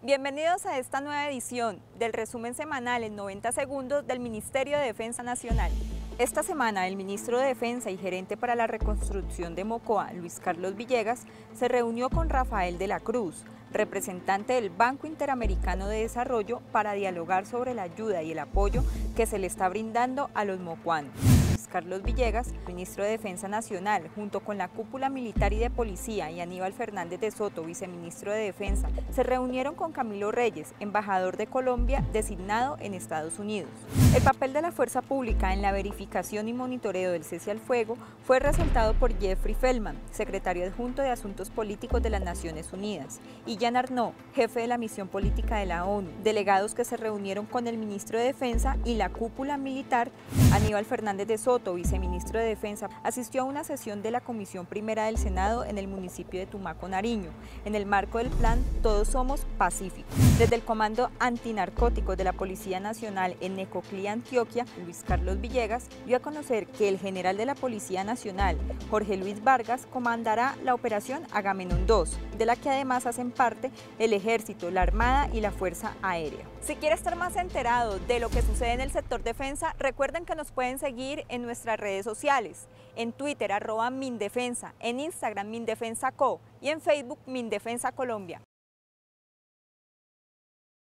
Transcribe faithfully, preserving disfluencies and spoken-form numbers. Bienvenidos a esta nueva edición del resumen semanal en noventa segundos del Ministerio de Defensa Nacional. Esta semana el ministro de Defensa y gerente para la reconstrucción de Mocoa, Luis Carlos Villegas, se reunió con Rafael de la Cruz, representante del Banco Interamericano de Desarrollo, para dialogar sobre la ayuda y el apoyo que se le está brindando a los mocoanos. Carlos Villegas, ministro de Defensa Nacional, junto con la cúpula militar y de policía y Aníbal Fernández de Soto, viceministro de Defensa, se reunieron con Camilo Reyes, embajador de Colombia designado en Estados Unidos. El papel de la fuerza pública en la verificación y monitoreo del cese al fuego fue resaltado por Jeffrey Feldman, secretario adjunto de Asuntos Políticos de las Naciones Unidas, y Jean Arnault, jefe de la misión política de la ONU, delegados que se reunieron con el ministro de Defensa y la cúpula militar. Aníbal Fernández de Soto, viceministro de Defensa, asistió a una sesión de la Comisión Primera del Senado en el municipio de Tumaco, Nariño, en el marco del plan Todos Somos Pacíficos. Desde el Comando Antinarcóticos de la Policía Nacional en Necoclí, Antioquia, Luis Carlos Villegas dio a conocer que el general de la Policía Nacional, Jorge Luis Vargas, comandará la operación Agamenón dos, de la que además hacen parte el Ejército, la Armada y la Fuerza Aérea. Si quiere estar más enterado de lo que sucede en el sector defensa, recuerden que nos pueden seguir en nuestras redes sociales, en Twitter, arroba MinDefensa, en Instagram, MinDefensa Co y en Facebook, MinDefensa Colombia.